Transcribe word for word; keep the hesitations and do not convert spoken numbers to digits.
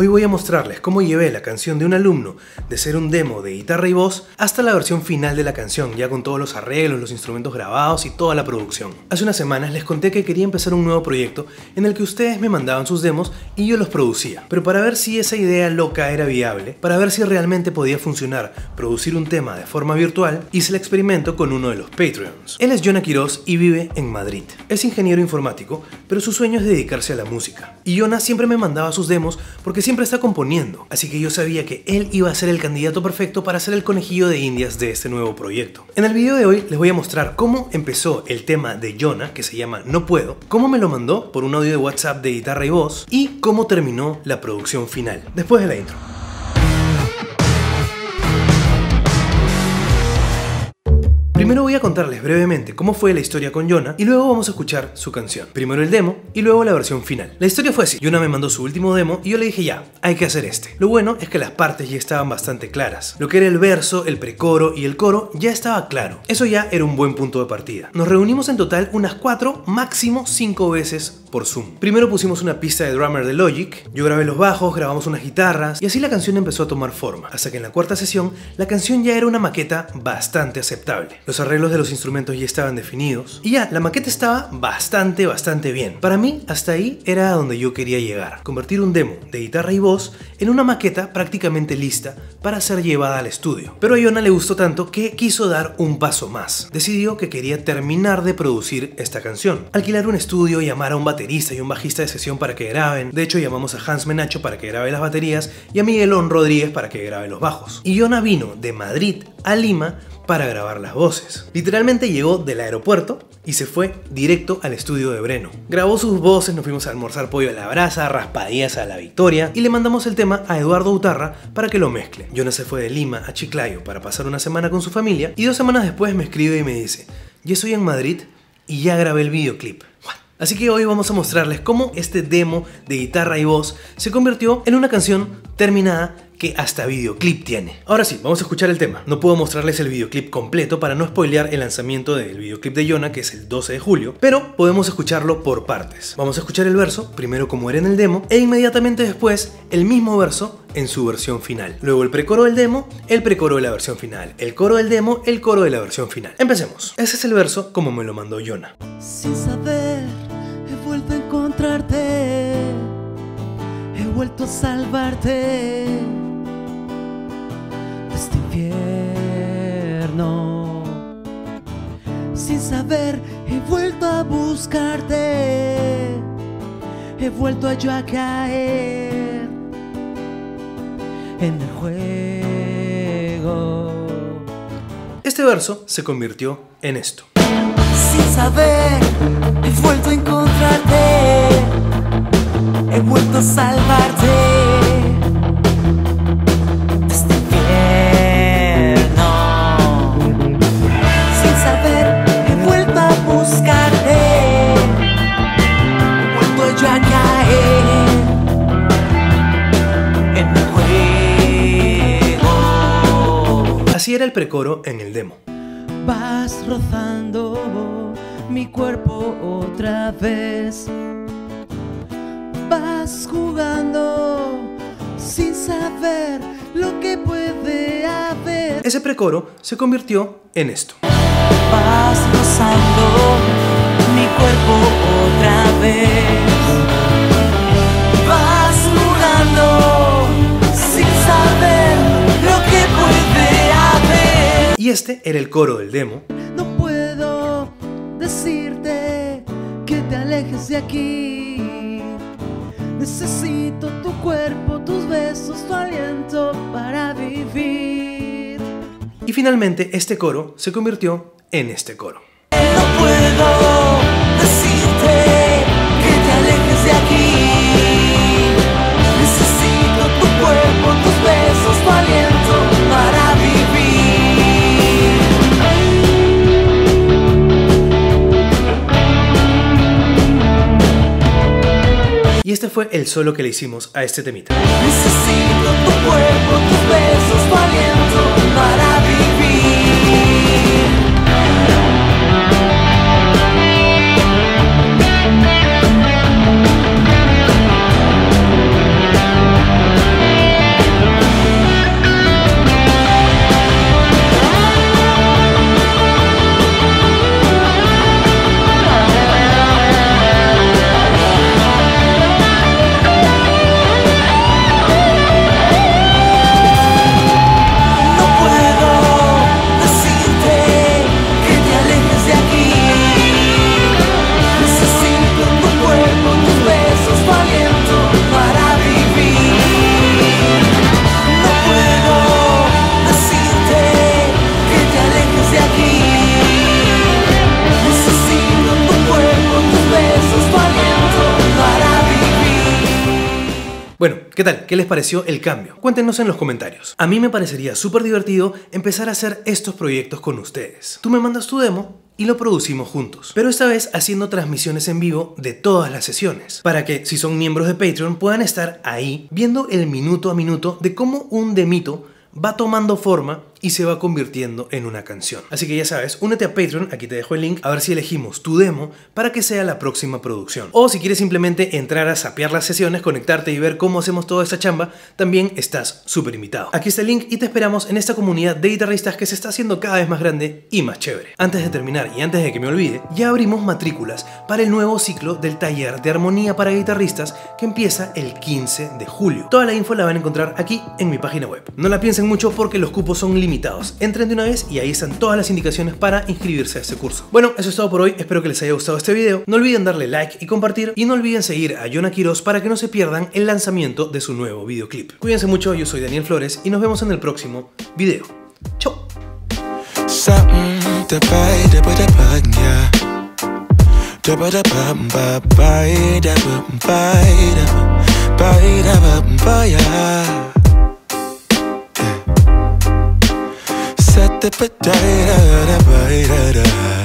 Hoy voy a mostrarles cómo llevé la canción de un alumno de ser un demo de guitarra y voz hasta la versión final de la canción, ya con todos los arreglos, los instrumentos grabados y toda la producción. Hace unas semanas les conté que quería empezar un nuevo proyecto en el que ustedes me mandaban sus demos y yo los producía, pero para ver si esa idea loca era viable, para ver si realmente podía funcionar producir un tema de forma virtual, hice el experimento con uno de los Patreons. Él es Jona Quiroz y vive en Madrid. Es ingeniero informático, pero su sueño es dedicarse a la música. Y Jona siempre me mandaba sus demos porque siempre está componiendo, así que yo sabía que él iba a ser el candidato perfecto para ser el conejillo de indias de este nuevo proyecto. En el video de hoy les voy a mostrar cómo empezó el tema de Jona, que se llama No Puedo, cómo me lo mandó por un audio de WhatsApp de guitarra y voz y cómo terminó la producción final, después de la intro. Primero voy a contarles brevemente cómo fue la historia con Jona y luego vamos a escuchar su canción. Primero el demo y luego la versión final. La historia fue así: Jona me mandó su último demo y yo le dije ya, hay que hacer este. Lo bueno es que las partes ya estaban bastante claras. Lo que era el verso, el precoro y el coro ya estaba claro. Eso ya era un buen punto de partida. Nos reunimos en total unas cuatro, máximo cinco veces por Zoom. Primero pusimos una pista de drummer de Logic, yo grabé los bajos, grabamos unas guitarras y así la canción empezó a tomar forma. Hasta que en la cuarta sesión la canción ya era una maqueta bastante aceptable. Los arreglos de los instrumentos ya estaban definidos y ya la maqueta estaba bastante, bastante bien. Para mí, hasta ahí era a donde yo quería llegar. Convertir un demo de guitarra y voz en una maqueta prácticamente lista para ser llevada al estudio. Pero a Jona le gustó tanto que quiso dar un paso más. Decidió que quería terminar de producir esta canción. Alquilar un estudio, llamar a un baterista y un bajista de sesión para que graben. De hecho, llamamos a Hans Menacho para que grabe las baterías y a Miguelón Rodríguez para que grabe los bajos. Y Jona vino de Madrid a Lima para grabar las voces. Literalmente llegó del aeropuerto y se fue directo al estudio de Breno. Grabó sus voces, nos fuimos a almorzar pollo a la brasa, raspadillas a la Victoria y le mandamos el tema a Eduardo Gutarra para que lo mezcle. Jona se fue de Lima a Chiclayo para pasar una semana con su familia y dos semanas después me escribe y me dice: "Ya estoy en Madrid y ya grabé el videoclip". Así que hoy vamos a mostrarles cómo este demo de guitarra y voz se convirtió en una canción terminada que hasta videoclip tiene. Ahora sí, vamos a escuchar el tema. No puedo mostrarles el videoclip completo para no spoilear el lanzamiento del videoclip de Jona, que es el doce de julio, pero podemos escucharlo por partes. Vamos a escuchar el verso, primero como era en el demo, e inmediatamente después el mismo verso en su versión final. Luego el precoro del demo, el precoro de la versión final, el coro del demo, el coro de la versión final. Empecemos. Ese es el verso como me lo mandó Jona. Sin saber, he vuelto a encontrarte, he vuelto a salvarte. Este infierno, sin saber, he vuelto a buscarte, he vuelto a yo a caer en el juego. Este verso se convirtió en esto. Sin saber, he vuelto a encontrarte, he vuelto a salvarte. Así era el precoro en el demo. Vas rozando mi cuerpo otra vez, vas jugando sin saber lo que puede haber. Ese precoro se convirtió en esto. Vas rozando mi cuerpo otra vez, vas jugando sin saber lo que puede haber. Y este era el coro del demo. No puedo decirte que te alejes de aquí, necesito tu cuerpo, tus besos, tu aliento para vivir. Y finalmente este coro se convirtió en este coro. No puedo decirte que te alejes de aquí, necesito tu cuerpo, tus besos, tu aliento para vivir. Y este fue el solo que le hicimos a este temita. Necesito tu cuerpo, tus besos, tu aliento para vivir. ¿Qué tal? ¿Qué les pareció el cambio? Cuéntenos en los comentarios. A mí me parecería súper divertido empezar a hacer estos proyectos con ustedes. Tú me mandas tu demo y lo producimos juntos, pero esta vez haciendo transmisiones en vivo de todas las sesiones, para que, si son miembros de Patreon, puedan estar ahí viendo el minuto a minuto de cómo un demito va tomando forma y se va convirtiendo en una canción. Así que ya sabes, únete a Patreon, aquí te dejo el link, a ver si elegimos tu demo para que sea la próxima producción. O si quieres simplemente entrar a sapear las sesiones, conectarte y ver cómo hacemos toda esta chamba, también estás súper invitado. Aquí está el link y te esperamos en esta comunidad de guitarristas que se está haciendo cada vez más grande y más chévere. Antes de terminar y antes de que me olvide, ya abrimos matrículas para el nuevo ciclo del Taller de Armonía para Guitarristas que empieza el quince de julio. Toda la info la van a encontrar aquí en mi página web. No la piensen mucho porque los cupos son limitados. Invitados. Entren de una vez y ahí están todas las indicaciones para inscribirse a este curso. Bueno, eso es todo por hoy, espero que les haya gustado este video. No olviden darle like y compartir, y no olviden seguir a Jona Quiroz para que no se pierdan el lanzamiento de su nuevo videoclip. Cuídense mucho, yo soy Daniel Flores y nos vemos en el próximo video. ¡Chao! Da da da da da da.